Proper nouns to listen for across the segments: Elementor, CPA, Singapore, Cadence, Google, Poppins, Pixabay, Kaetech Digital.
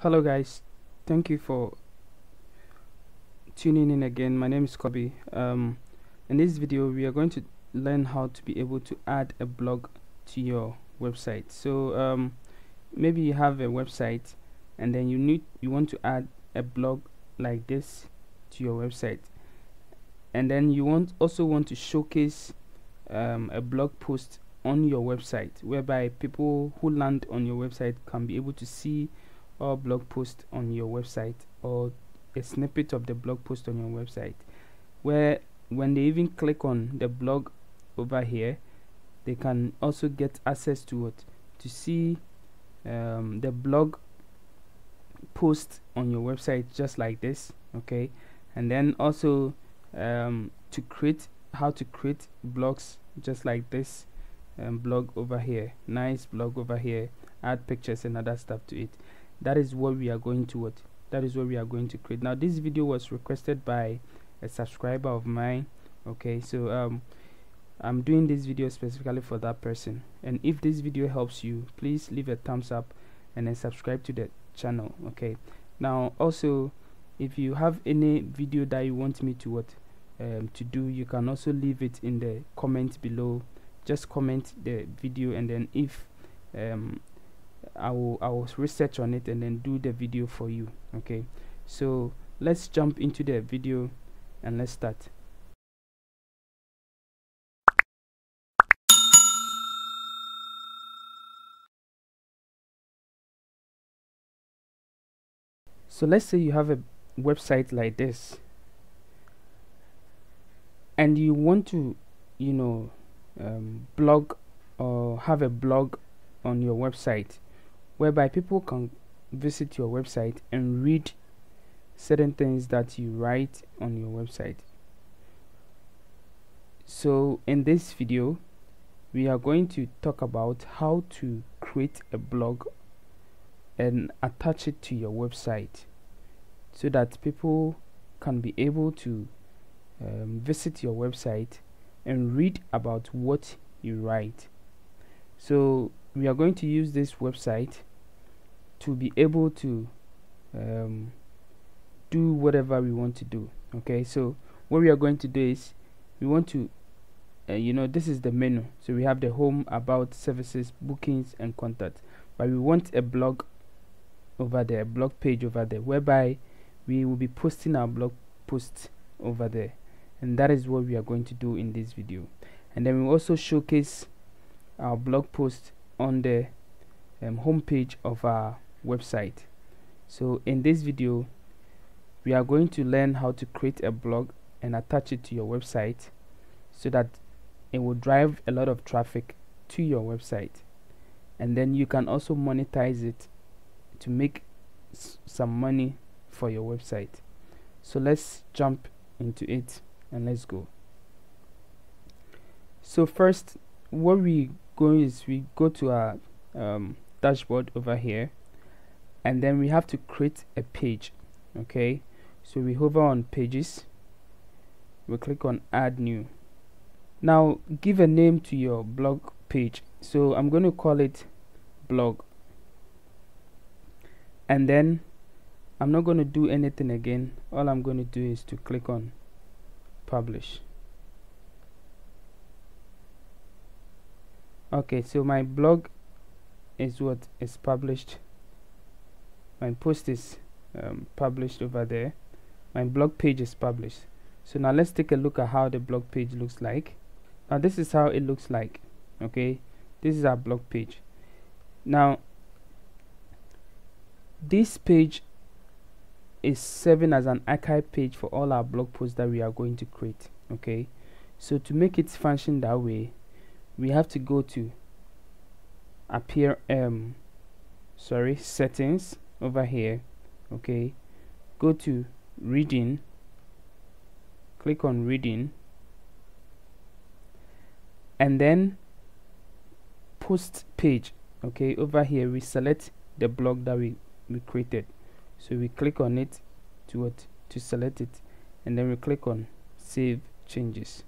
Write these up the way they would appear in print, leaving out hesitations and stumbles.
Hello guys, thank you for tuning in again. My name is Kobe. In this video we are going to learn how to be able to add a blog to your website. So maybe you have a website and then you want to add a blog like this to your website, and then you also want to showcase a blog post on your website, whereby people who land on your website can be able to see or blog post on your website, or a snippet of the blog post on your website, where when they even click on the blog over here, they can also get access to it to see the blog post on your website, just like this. Okay, and then also how to create blogs just like this, blog over here, nice blog over here, add pictures and other stuff to it. That is what we are going to create. Now this video was requested by a subscriber of mine. Okay, so I'm doing this video specifically for that person, and if this video helps you, please leave a thumbs up and then subscribe to the channel. Okay, now also if you have any video that you want me to do, you can also leave it in the comment below. Just comment the video, and then if I will research on it and then do the video for you. Okay, so let's jump into the video and let's start. So let's say you have a website like this and you want to, you know, blog or have a blog on your website, whereby people can visit your website and read certain things that you write on your website. So in this video we are going to talk about how to create a blog and attach it to your website, so that people can be able to visit your website and read about what you write. So we are going to use this website to be able to do whatever we want to do. Okay, so what we are going to do is we want to you know, this is the menu, so we have the home, about, services, bookings and contact, but we want a blog over there, a blog page over there, whereby we will be posting our blog posts over there, and that is what we are going to do in this video. And then we also showcase our blog post on the home page of our website. So in this video we are going to learn how to create a blog and attach it to your website, so that it will drive a lot of traffic to your website, and then you can also monetize it to make some money for your website. So let's jump into it and let's go. So first what we go to our dashboard over here, and then we have to create a page. Okay, so we hover on pages, we click on add new. Now give a name to your blog page, so I'm going to call it blog, and then I'm not going to do anything again. All I'm going to do is to click on publish. Okay, so my blog is what is published, my post is published over there, my blog page is published. So now let's take a look at how the blog page looks like. Now this is how it looks like. Okay, this is our blog page. Now this page is serving as an archive page for all our blog posts that we are going to create. Okay, so to make it function that way, we have to go to settings over here. Okay, go to reading, click on reading, and then post page. Okay, over here we select the blog that we created, so we click on it to select it, and then we click on save changes.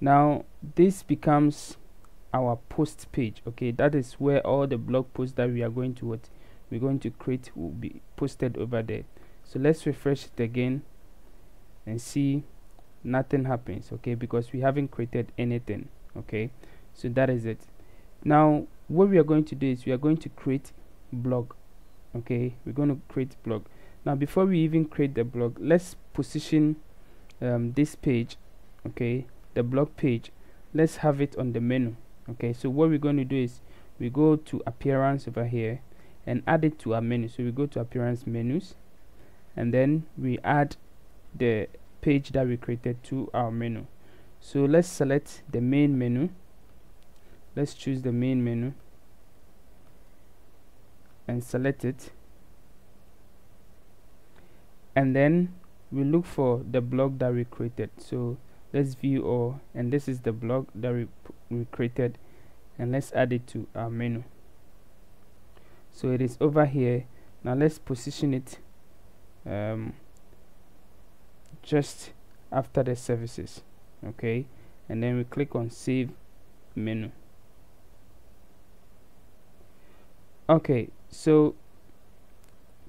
Now this becomes our post page. Okay, that is where all the blog posts that we are going to we're going to create will be posted over there. So let's refresh it again and see, nothing happens, okay, because we haven't created anything. Okay, so that is it. Now what we are going to do is we are going to create blog. Okay, we're going to create blog. Now before we even create the blog, let's position this page, okay, the blog page, let's have it on the menu. Okay, so what we're going to do is we go to appearance over here and add it to our menu. So we go to appearance, menus, and then we add the page that we created to our menu. So let's select the main menu, let's choose the main menu and select it, and then we look for the blog that we created. So let's view all, and this is the blog that we created, and let's add it to our menu. So it is over here. Now let's position it just after the services, okay, and then we click on save menu. Okay, so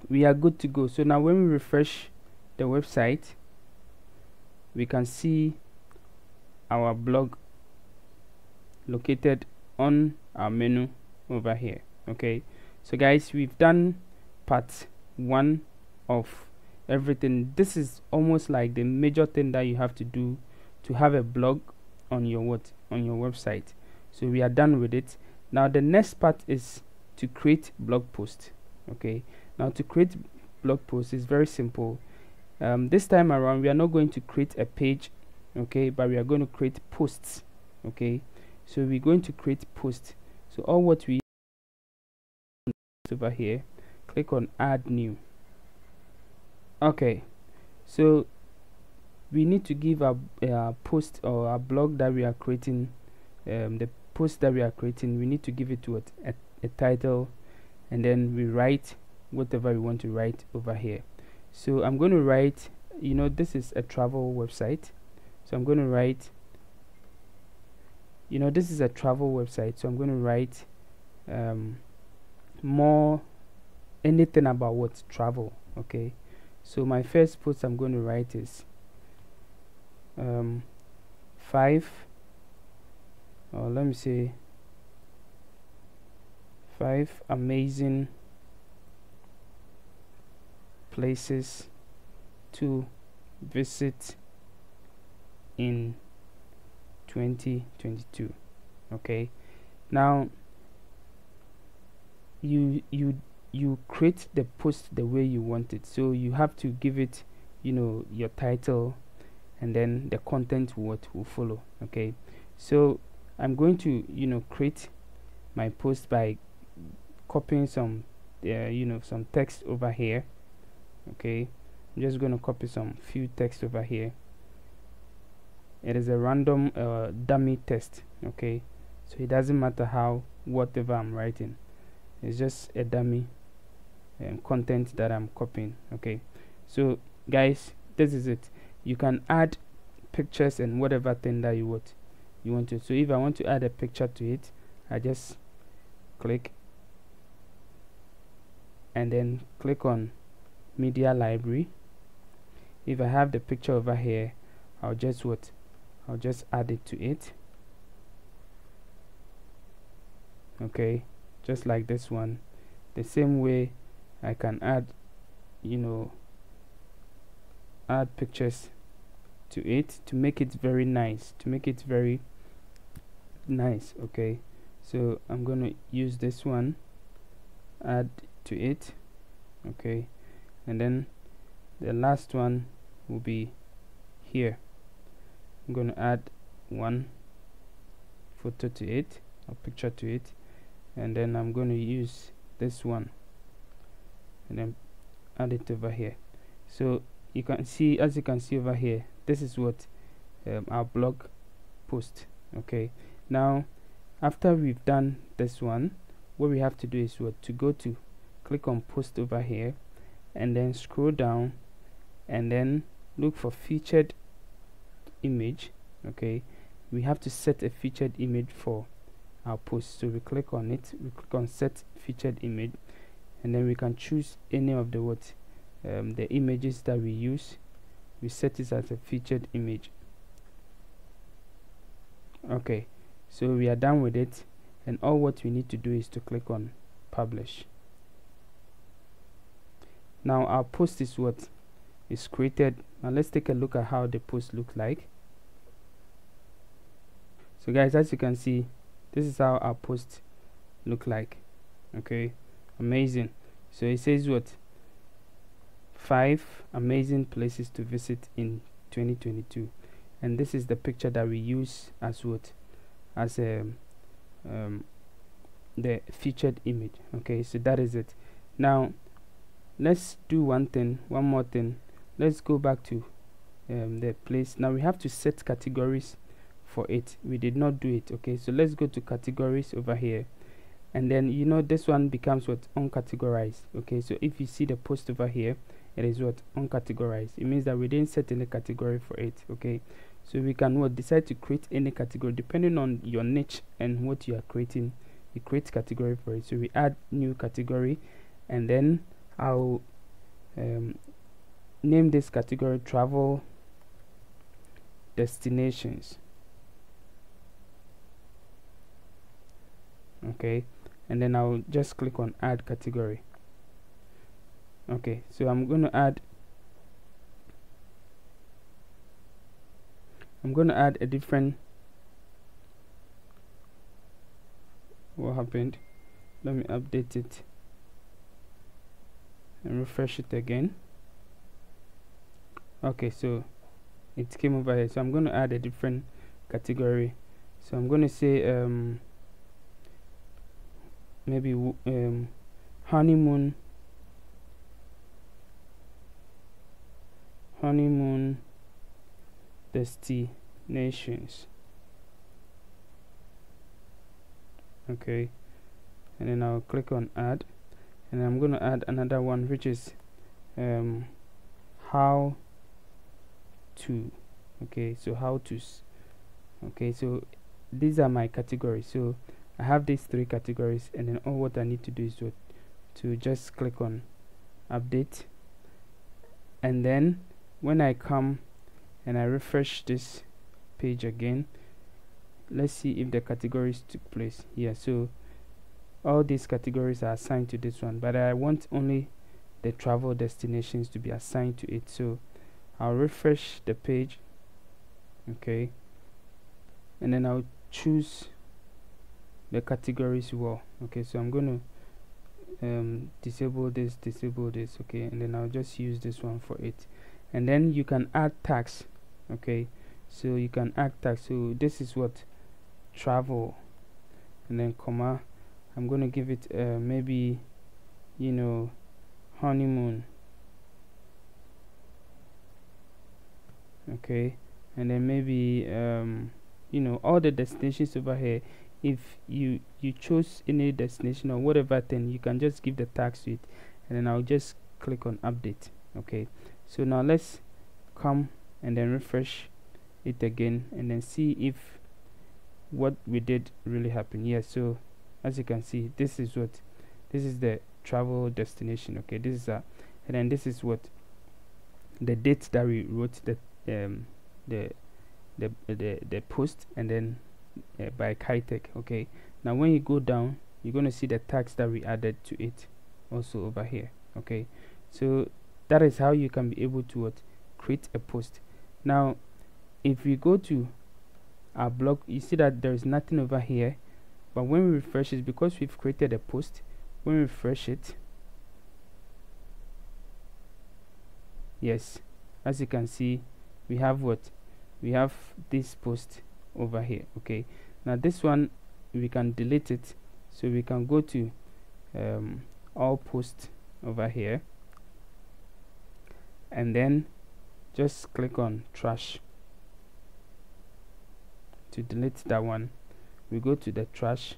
we are good to go. So now when we refresh the website, we can see our blog located on our menu over here. Okay, so guys, we've done part one of everything. This is almost like the major thing that you have to do to have a blog on your what, on your website. So we are done with it. Now the next part is to create blog post. Okay, now to create blog post is very simple. This time around we are not going to create a page, okay, but we are going to create posts. Okay, so we're going to create posts. So all what we over here, click on add new. Okay, so we need to give our post or our blog that we are creating, the post that we are creating, we need to give it to a title, and then we write whatever we want to write over here. So I'm going to write, you know, this is a travel website, so I'm going to write, you know, this is a travel website, so I'm going to write more anything about what, travel. Okay, so my first post I'm going to write is 5 amazing places to visit in 2022. Okay, now you create the post the way you want it, so you have to give it, you know, your title, and then the content what will follow. Okay, so I'm going to, you know, create my post by copying some you know, some text over here. Okay, I'm just going to copy some few text over here. It is a random dummy test. Okay, so it doesn't matter how, whatever I'm writing, it's just a dummy content that I'm copying. Okay, so guys, this is it. You can add pictures and whatever thing that you want to. So if I want to add a picture to it, I just click and then click on media library. If I have the picture over here, I'll just what, I'll just add it to it. Okay, just like this one, the same way I can add, you know, add pictures to it to make it very nice, to make it very nice. Okay, so I'm gonna use this one, add to it. Okay, and then the last one will be here. I'm gonna add one photo to it, a picture to it, and then I'm going to use this one and then add it over here. So you can see, as you can see over here, this is what our blog post. Okay, now after we've done this one, what we have to do is what, to go to, click on post over here, and then scroll down and then look for featured image. Okay, we have to set a featured image for our post, so we click on it, we click on set featured image, and then we can choose any of the the images that we use. We set it as a featured image. Okay, so we are done with it, and all what we need to do is to click on publish. Now our post is what is created. Now let's take a look at how the post looks like. So guys, as you can see, this is how our post look like. Okay, amazing. So it says what, 5 amazing places to visit in 2022, and this is the picture that we use as what, as the featured image. Okay, so that is it. Now let's do one more thing. Let's go back to the place. Now we have to set categories for it. We did not do it. Okay, so let's go to categories over here, and then you know this one becomes what, uncategorized. Okay, so if you see the post over here, it is what, uncategorized. It means that we didn't set any category for it. Okay, so we can what, decide to create any category depending on your niche and what you are creating. You create category for it. So we add new category, and then I'll name this category travel destinations. Okay, and then I'll just click on add category. Okay, so I'm going to add a different, what happened, let me update it and refresh it again. Okay, so it came over here. So I'm going to add a different category. So I'm going to say maybe honeymoon destinations. Okay, and then I'll click on add, and I'm going to add another one, which is how to. Okay, so how to's. Okay, so these are my categories. So I have these 3 categories, and then all what I need to do is to just click on update, and then when I come and I refresh this page again, let's see if the categories took place. Yeah, so all these categories are assigned to this one, but I want only the travel destinations to be assigned to it. So I'll refresh the page. Okay, and then I'll choose the categories well. Okay, so I'm going to disable this. Okay, and then I'll just use this one for it, and then you can add tags. Okay, so you can add tags. So this is what, travel, and then comma, I'm going to give it maybe, you know, honeymoon. Okay, and then maybe you know, all the destinations over here. If you chose any destination or whatever thing, you can just give the tags to it, and then I'll just click on update. Okay, so now let's come and then refresh it again, and then see if what we did really happened. Yeah, so as you can see, this is the travel destination. Okay, this is and then this is what, the date that we wrote the post, and then by Kaetech. Okay, now when you go down, you're going to see the tags that we added to it also over here. Okay, so that is how you can be able to create a post. Now if we go to our blog, you see that there is nothing over here, but when we refresh it, because we've created a post, when we refresh it, yes, as you can see, we have what, we have this post over here. Okay, now this one we can delete it, so we can go to all posts over here, and then just click on trash to delete that one. We go to the trash,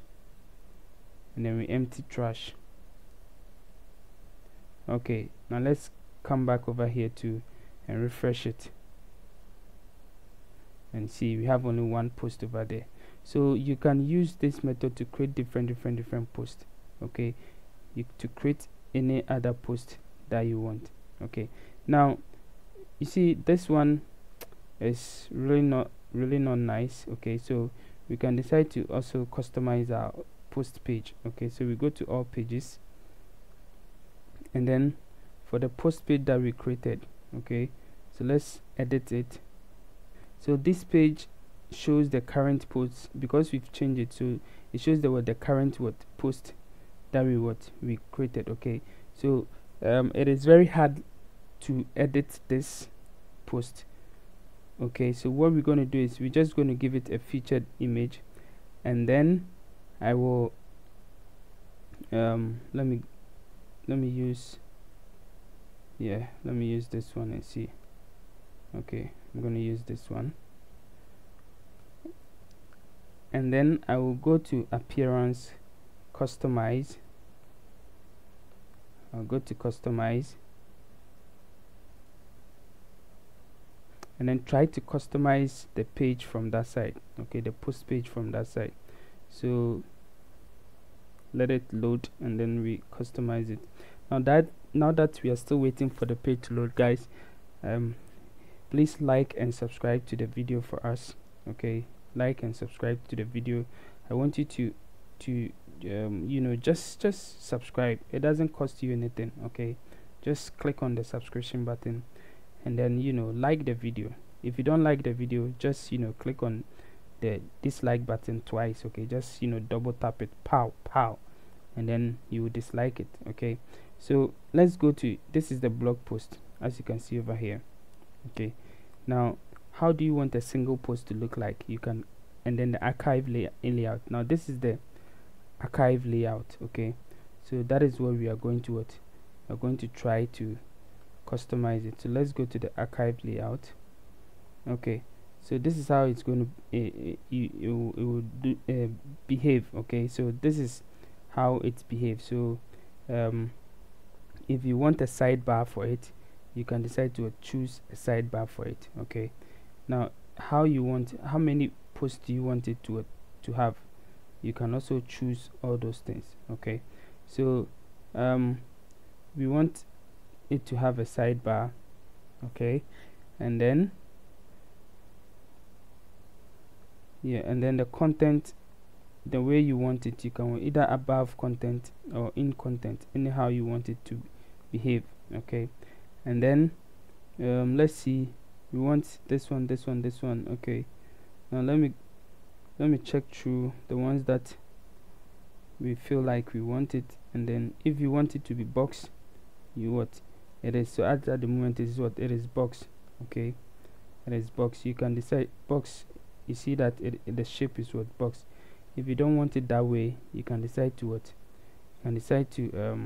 and then we empty trash. Okay, now let's come back over here to and refresh it, and see we have only one post over there. So you can use this method to create different posts. Okay, to create any other post that you want. Okay, now you see this one is really not nice. Okay, so we can decide to also customize our post page. Okay, so we go to all pages, and then for the post page that we created, okay, so let's edit it. So this page shows the current posts because we've changed it, so it shows the current post that we created. Okay, so it is very hard to edit this post. Okay, so what we're going to do is we're just going to give it a featured image, and then I will let me use, yeah, let me use this one and see. Okay, I'm going to use this one, and then I will go to appearance, customize. I'll go to customize, and then try to customize the page from that side. Okay, the post page from that side. So let it load, and then we customize it. Now that we are still waiting for the page to load, guys, please like and subscribe to the video for us. Okay, like and subscribe to the video. I want you to you know, just subscribe. It doesn't cost you anything. Okay, just click on the subscription button, and then, you know, like the video. If you don't like the video, just, you know, click on the dislike button twice. Okay, just, you know, double tap it, pow pow, and then you will dislike it. Okay, so let's go to, this is the blog post, as you can see over here. Okay, now how do you want a single post to look like? You can, and then the archive layout. Now this is the archive layout. Okay, so that is what we are going to try to customize it. So let's go to the archive layout. Okay, so this is how it's going to it will do, behave. Okay, so this is how it behaves. So if you want a sidebar for it, you can decide to choose a sidebar for it. Okay, now how many posts do you want it to have? You can also choose all those things. Okay, so we want it to have a sidebar. Okay, and then yeah, and then the content, the way you want it, you can either above content or in content, anyhow you want it to behave. Okay, and then let's see, we want this one. Okay, now let me check through the ones that we feel like we want it, and then if you want it to be boxed, you what it is. So at the moment is what it is, box. Okay, it is box. You can decide box. You see that the shape is what box. If you don't want it that way, you can decide to what, you can decide to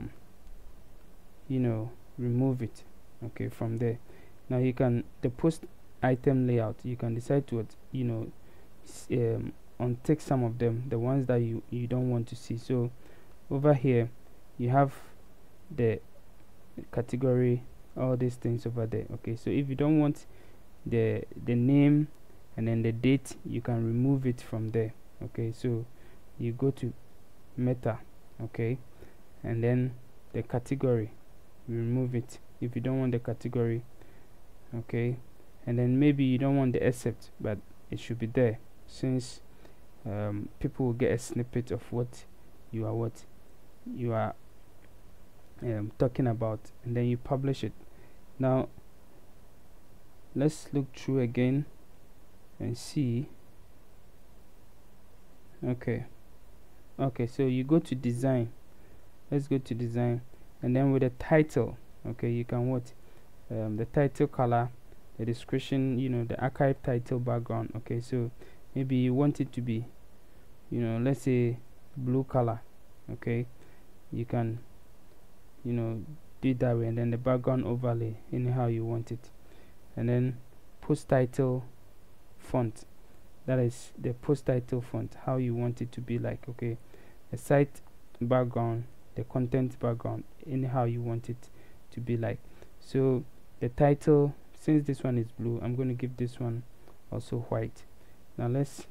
you know, remove it. Okay, from there. Now you can, the post item layout, you can decide to what, you know, untick some of them, the ones that you don't want to see. So over here you have the category, all these things over there. Okay, so if you don't want the name and then the date, you can remove it from there. Okay, so you go to meta. Okay, and then the category, remove it if you don't want the category. Okay, and then maybe you don't want the except, but it should be there, since people will get a snippet of what you are talking about, and then you publish it. Now let's look through again and see. Okay, so you go to design. Let's go to design, and then with the title. Okay, you can what, the title color, the description, you know, the archive title, background. Okay, so maybe you want it to be, you know, let's say blue color. Okay, you can, you know, do it that way, and then the background overlay anyhow you want it, and then post title font, that is the post title font, how you want it to be like. Okay, the site background, the content background, anyhow you want it to be like. So the title, since this one is blue, I'm going to give this one also white. Now let's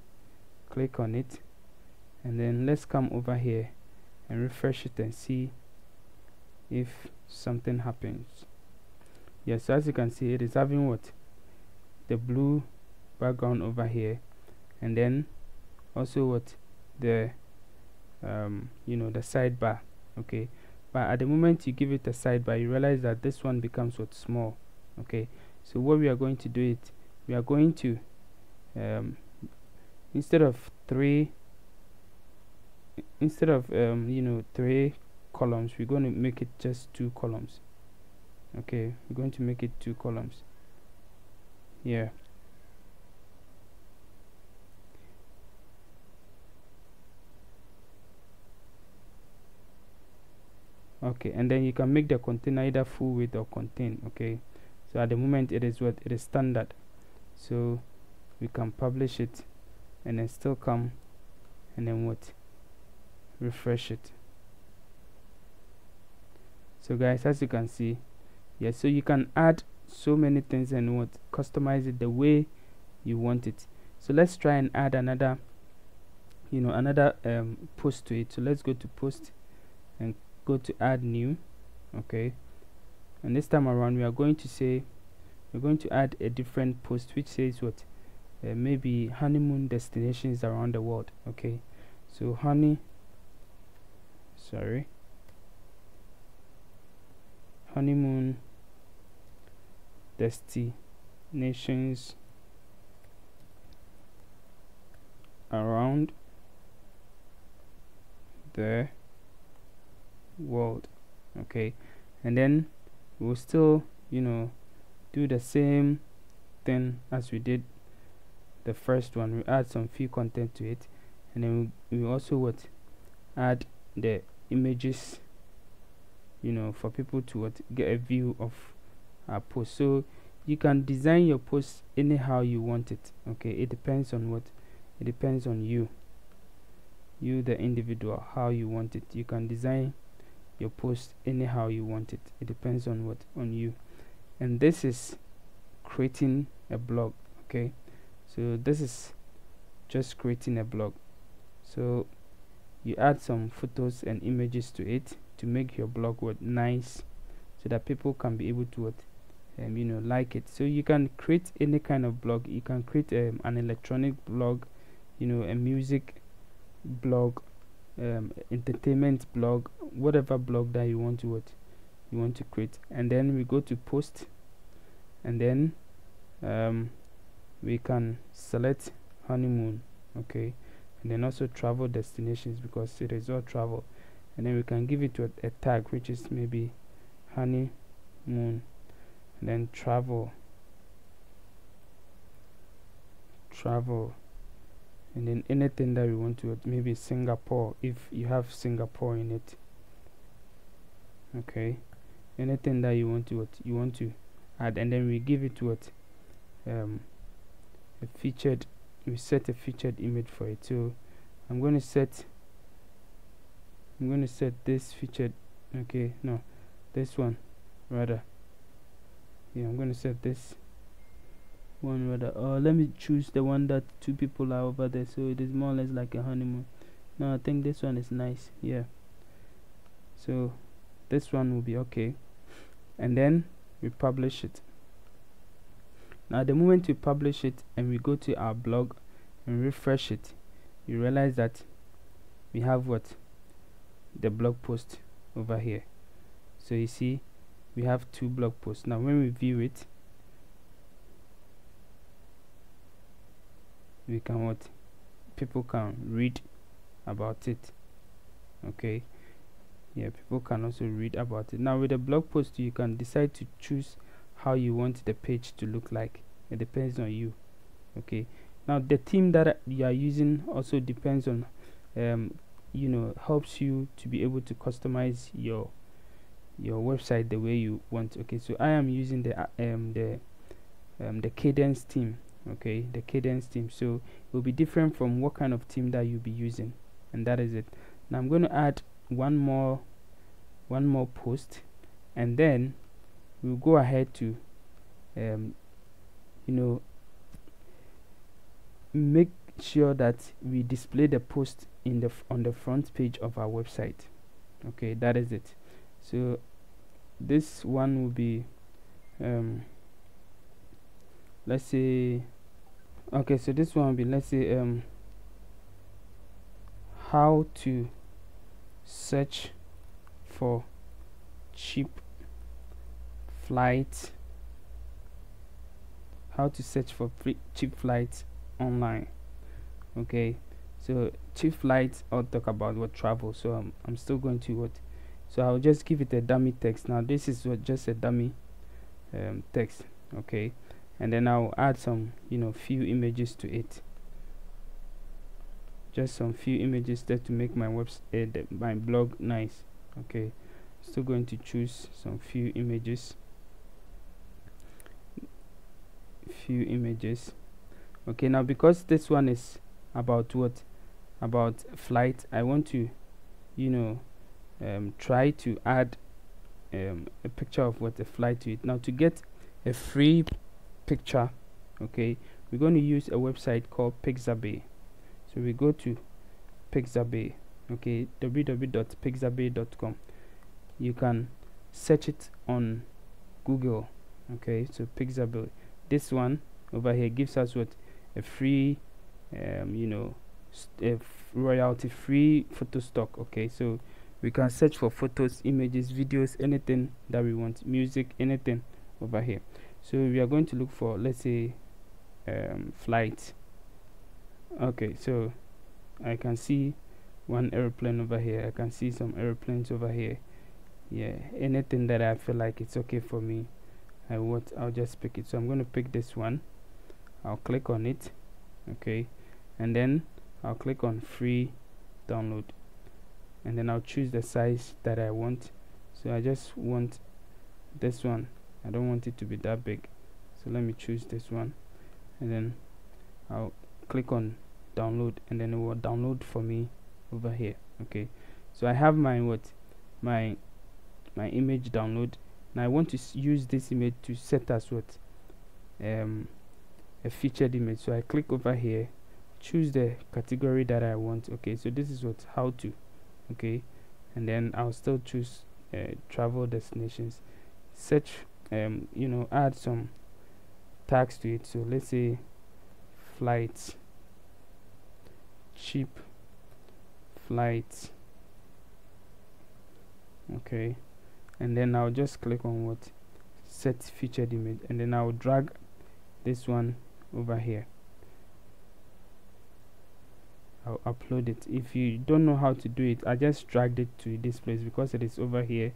click on it, and then let's come over here and refresh it and see if something happens. Yes, so as you can see, it is having what, the blue background over here, and then also what, the you know, the sidebar. Okay, but at the moment you give it a sidebar, you realize that this one becomes what, small. Okay, so what we are going to do it, we are going to instead of three columns, we're going to make it just two columns. Okay, we're going to make it two columns. Yeah. Okay, and then you can make the container either full width or contain. Okay, so at the moment it is what, it is standard, so we can publish it and then still come and then what, refresh it. So guys, as you can see, yeah, so you can add so many things and what, customize it the way you want it. So let's try and add another, you know, another post to it. So let's go to post and go to add new. Okay, and this time around we are going to say, we're going to add a different post which says what, maybe honeymoon destinations around the world. Okay, so honeymoon destinations around the world. Okay, and then we'll still, you know, do the same thing as we did the first one. We add some free content to it, and then we also what, add the images, you know, for people to what, get a view of our post. So you can design your post anyhow you want it. Okay, it depends on what, it depends on you the individual, how you want it. You can design your post anyhow you want it. It depends on what, on you. And this is creating a blog. Okay, so this is just creating a blog. So you add some photos and images to it to make your blog what, nice, so that people can be able to what, you know, like it. So you can create any kind of blog. You can create an electronic blog, you know, a music blog, entertainment blog, whatever blog that you want to what, you want to create. And then we go to post, and then we can select honeymoon. Okay, and then also travel destinations, because it is all travel. And then we can give it a tag, which is maybe honeymoon, and then travel, and then anything that we want to, maybe Singapore, if you have Singapore in it. Okay, anything that you want to you want to add. And then we give it a featured, we set a featured image for it. So I'm going to set this featured, okay, no, this one rather. Yeah, I'm going to set this one rather. Or let me choose the one that two people are over there, so it is more or less like a honeymoon. No, I think this one is nice. Yeah, so this one will be okay. And then we publish it. Now the moment we publish it and we go to our blog and refresh it, you realize that we have what, the blog post over here. So you see we have two blog posts. Now when we view it, we can what, people can read about it. Okay, yeah, people can also read about it. Now with a blog post, you can decide to choose how you want the page to look like. It depends on you. Okay, now the theme that you are using also depends on, you know, helps you to be able to customize your website the way you want. Okay, so I am using the Cadence theme. Okay, the Cadence theme, so it will be different from what kind of theme that you'll be using. And that is it. Now I'm going to add one more post, and then we'll go ahead to you know, make sure that we display the post on the front page of our website. Okay, that is it. So this one will be let's say, okay, so this one will be, let's say, how to search for cheap flights, how to search for cheap flights online. Okay, so cheap flights, I'll talk about what travel. So I'm still going to what, so I'll just give it a dummy text. Now this is what, just a dummy text, okay, and then I'll add some, you know, few images to it, just some few images there to make my website, my blog nice. Okay, still going to choose some few images, okay. Now because this one is about what, about flight, I want to, you know, try to add a picture of what, a flight to it. Now to get a free picture, okay, we're going to use a website called Pixabay. So we go to Pixabay, okay, www.pixabay.com. you can search it on Google, okay. So Pixabay, this one over here gives us what, a free you know, royalty free photo stock, okay. So we can search for photos, images, videos, anything that we want, music, anything over here. So we are going to look for, let's say, flight. Okay, so I can see one airplane over here, I can see some airplanes over here. Yeah, anything that I feel like it's okay for me, I want, I'll just pick it. So I'm going to pick this one, I'll click on it, okay, and then I'll click on free download, and then I'll choose the size that I want. So I just want this one, I don't want it to be that big, so let me choose this one, and then I'll click on download, and then it will download for me over here. Okay, so I have my what, my image download. Now I want to use this image to set as what, a featured image. So I click over here, choose the category that I want. Okay, so this is what, how to, okay, and then I'll still choose travel destinations, search, you know, add some tags to it. So let's say flights, cheap flights, okay, and then I'll just click on what, set featured image, and then I'll drag this one over here, I'll upload it. If you don't know how to do it, I just dragged it to this place because it is over here,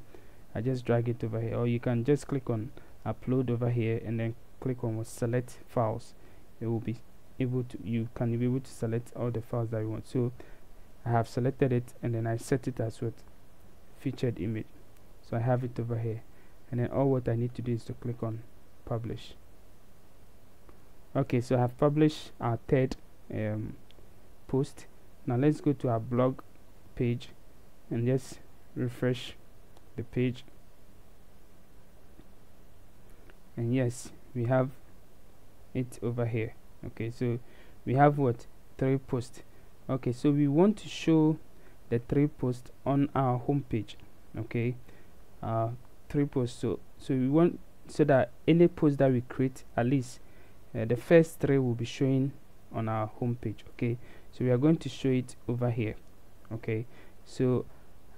I just drag it over here, or you can just click on upload over here and then click on what, select files. It will be able to, you can be able to select all the files that you want. So I have selected it, and then I set it as what, featured image. So I have it over here, and then all what I need to do is to click on publish. Okay, so I have published our third post. Now let's go to our blog page and just refresh the page, and yes, we have it over here. Okay, so we have what, 3 posts. Okay, so we want to show the 3 posts on our home page. Okay, 3 posts. So we want, so that any post that we create, at least the first 3 will be showing on our home page. Okay, so we are going to show it over here. Okay, so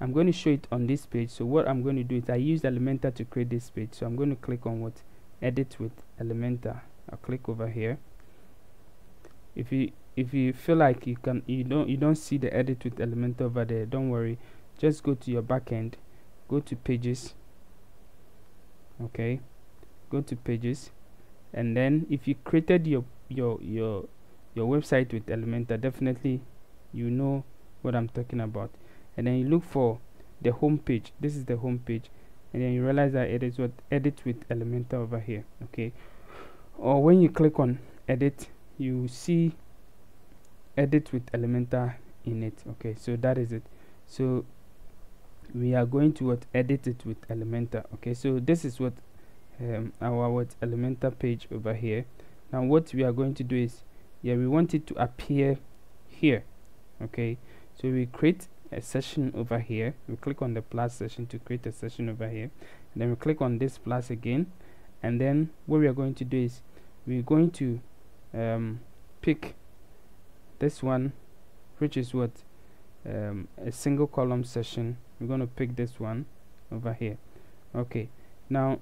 I'm going to show it on this page. So what I'm going to do is, I used Elementor to create this page, so I'm going to click on what, edit with Elementor. I'll click over here. If you feel like you can, you don't see the edit with Elementor over there, don't worry, just go to your backend, go to pages, okay, go to pages, and then if you created your website with Elementor, definitely you know what I'm talking about. And then you look for the home page. This is the home page, and then you realize that it is what, edit with Elementor over here. Okay, or when you click on edit, you see edit with Elementor in it. Okay, so that is it. So we are going to what, edit it with Elementor. Okay, so this is what our what, Elementor page over here. Now what we are going to do is, yeah, we want it to appear here. Okay, so we create a session over here, we click on the plus session to create a session over here, and then we click on this plus again, and then what we are going to do is we're going to pick this one, which is what a single column session. We're going to pick this one over here. Okay, now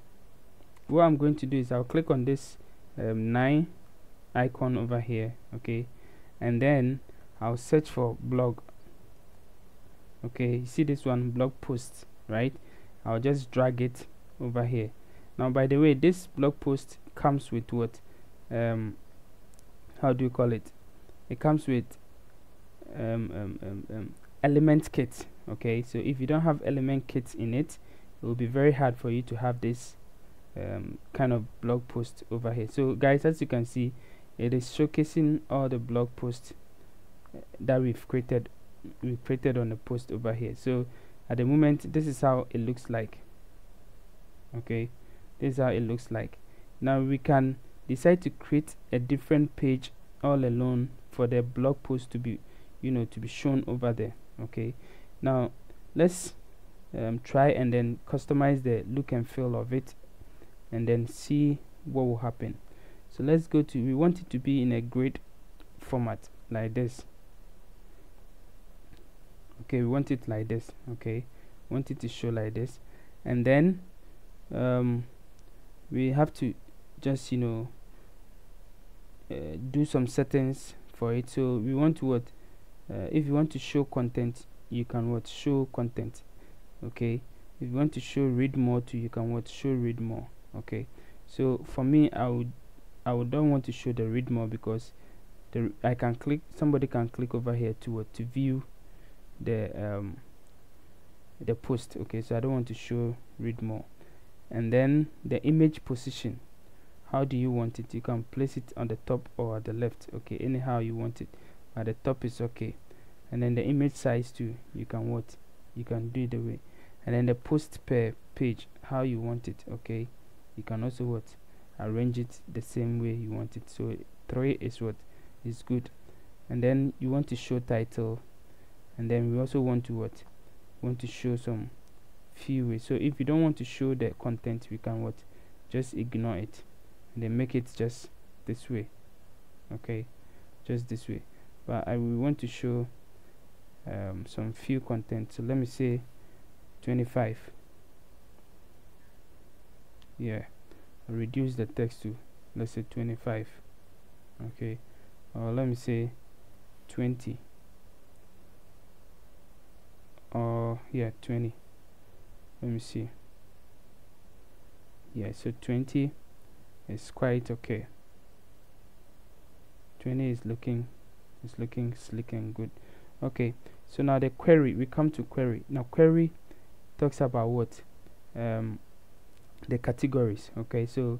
what I'm going to do is I'll click on this 9 icon over here, okay, and then I'll search for blog. Okay, you see this one, blog post, right? I'll just drag it over here. Now, by the way, this blog post comes with what, how do you call it, it comes with element kit. Okay, so if you don't have element kits in it, it will be very hard for you to have this kind of blog post over here. So guys, as you can see, it is showcasing all the blog posts that we've created on the post over here. So at the moment, this is how it looks like. Okay, this is how it looks like. Now we can decide to create a different page all alone for the blog post to be, you know, to be shown over there. Okay, now let's try and then customize the look and feel of it and then see what will happen. So let's go to, we want it to be in a grid format like this. Okay, we want it like this. Okay, want it to show like this, and then we have to just, you know, do some settings for it. So we want to what, if you want to show content, you can what, show content. Okay, if you want to show read more to, you can what, show read more. Okay, so for me, I would don't want to show the read more because the I can click, somebody can click over here to what, to view the post. Okay, so I don't want to show read more. And then the image position, how do you want it? You can place it on the top or at the left. Okay, anyhow you want it. At the top is okay. And then the image size too, you can what, you can do it the way. And then the post per page, how you want it. Okay, you can also what, arrange it the same way you want it. So 3 is what is good. And then you want to show title, and then we also want to what, want to show some few ways. So if you don't want to show the content, we can what, just ignore it and then make it just this way. Okay, just this way. But I will want to show some few content. So let me say 25. Yeah, I'll reduce the text to, let's say 25. Okay, or let me say 20. Or yeah, 20. Let me see. Yeah, so 20 is quite okay. 20 is looking, it's looking slick and good. Okay, so now the query, we come to query. Now query talks about what, the categories. Okay, so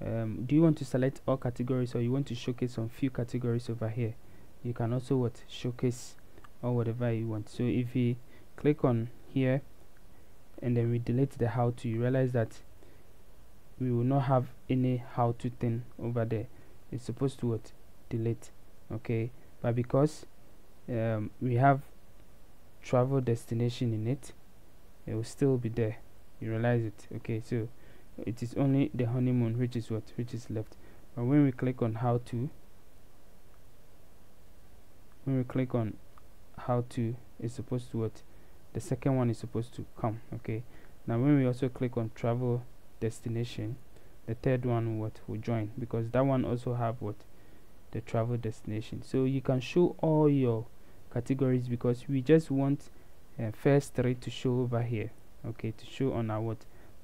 do you want to select all categories, or you want to showcase some few categories over here? You can also what, showcase or whatever you want. So if we click on here and then we delete the how to, you realize that we will not have any how to thing over there. It's supposed to what, delete. Okay, but because we have travel destination in it, it will still be there. You realize it. Okay, so it is only the honeymoon which is what, which is left. But when we click on how to, when we click on how to, is supposed to what, the second one is supposed to come. Okay, now when we also click on travel destination, the third one what, will join, because that one also have what, the travel destination. So you can show all your categories, because we just want first 3 to show over here. Okay, to show on our what,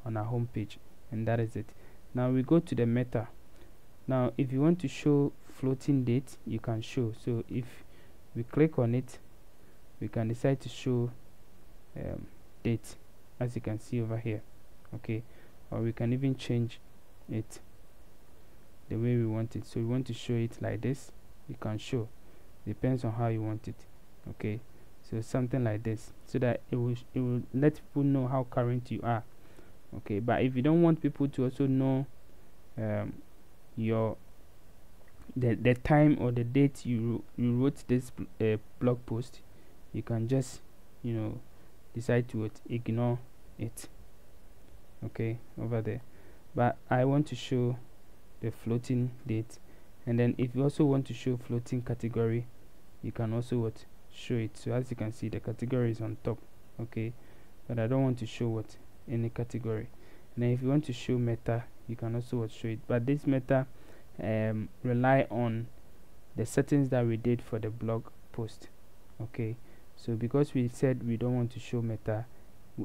on our home page, and that is it. Now we go to the meta. Now if you want to show floating date, you can show. So if we click on it, we can decide to show date, as you can see over here. Okay, or we can even change it the way we want it. So we want to show it like this, you can show, depends on how you want it. Okay, so something like this, so that it will let people know how current you are. Okay, but if you don't want people to also know your the time or the date you wrote this blog post, you can just, you know, decide to ignore it. okay, over there. But I want to show the floating date, and then if you also want to show floating category, you can also what show it. So as you can see, the category is on top, okay, but I don't want to show what any category. And then if you want to show meta, you can also what show it, but this meta rely on the settings that we did for the blog post, okay. So because we said we don't want to show meta,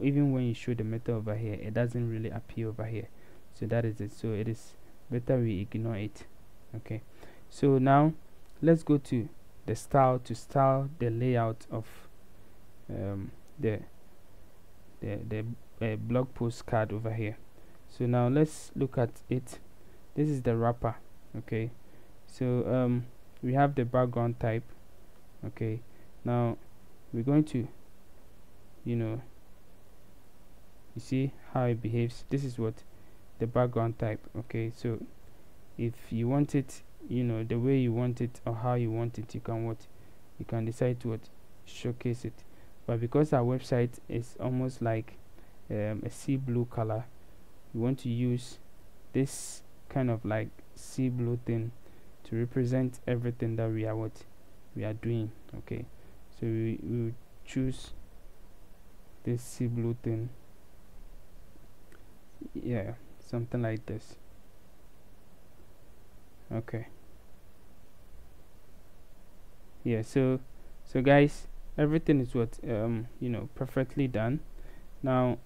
even when you show the meta over here, it doesn't really appear over here. So that is it. So it is better we ignore it, okay. So now let's go to the style to style the layout of the blog post card over here. So now let's look at it. This is the wrapper, okay. So we have the background type, okay. Now we're going to, you know, you see how it behaves. This is what the background type, okay. So if you want it, you know, the way you want it or how you want it, you can what you can decide to what showcase it. But because our website is almost like a sea blue color, we want to use this kind of like sea blue thing to represent everything that we are what we are doing, okay. So we choose this sea blue thing, yeah, something like this, okay. Yeah, so guys, everything is what you know, perfectly done. Now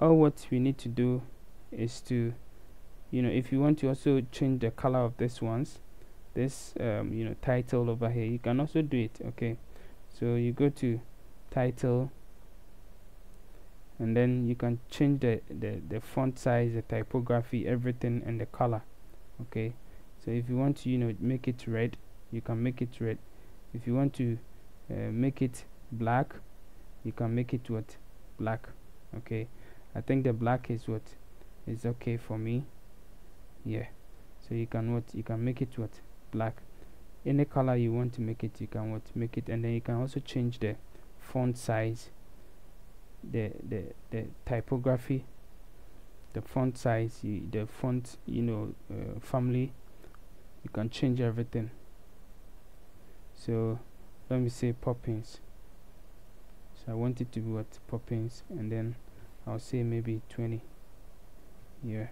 all what we need to do is to, you know, if you want to also change the color of this ones, this you know, title over here, you can also do it, okay. So you go to title, and then you can change the font size, the typography, everything, and the color, okay. So if you want to, you know, make it red, you can make it red. If you want to make it black, you can make it what black, okay. I think the black is what is okay for me, yeah. So you can what you can make it what black, any color you want to make it, you can what make it. And then you can also change the font size, the typography, the font size, the font, you know, family. You can change everything. So let me say Poppins. So I want it to be what Poppins, and then I'll say maybe 20. Yeah.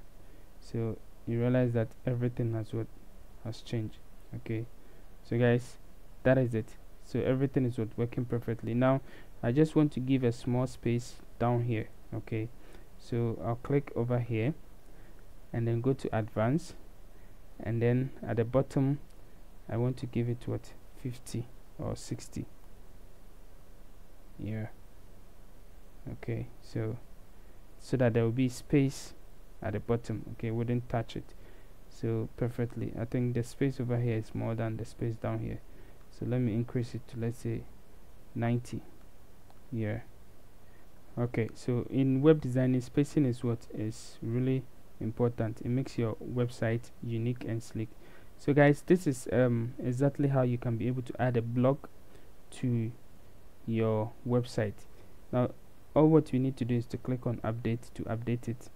So you realize that everything has what has changed, okay. So guys, that is it. So everything is what working perfectly. Now I just want to give a small space down here, okay. So I'll click over here and then go to advanced, and then at the bottom I want to give it what 50 or 60, yeah, okay. So that there will be space at the bottom, okay, wouldn't touch it. So perfectly, I think the space over here is more than the space down here, so let me increase it to, let's say, 90. Yeah, okay. So in web designing, spacing is what is really important. It makes your website unique and sleek. So guys, this is exactly how you can be able to add a blog to your website. Now all what we need to do is to click on update to update it,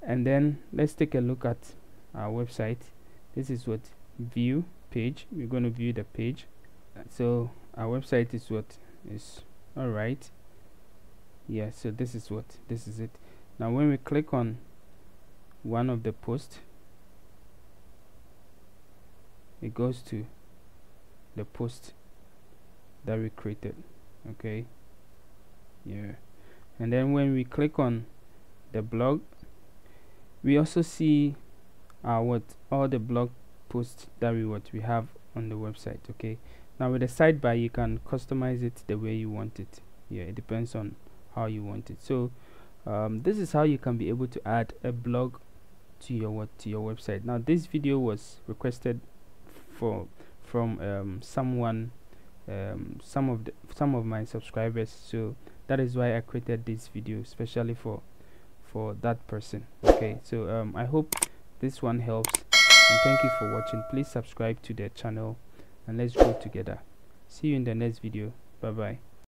and then let's take a look at our website. This is what view page, we're going to view the page. So our website is what is all right, yeah. So this is what this is it. Now when we click on one of the posts, it goes to the post that we created, okay, yeah. And then when we click on the blog, we also see what all the blog posts that we have on the website, okay. Now with the sidebar, you can customize it the way you want it, yeah, it depends on how you want it. So this is how you can be able to add a blog to your website. Now this video was requested from someone, some of my subscribers, so that is why I created this video especially for that person, okay. So I hope this one helps, and thank you for watching. Please subscribe to the channel and let's grow together. See you in the next video. Bye bye.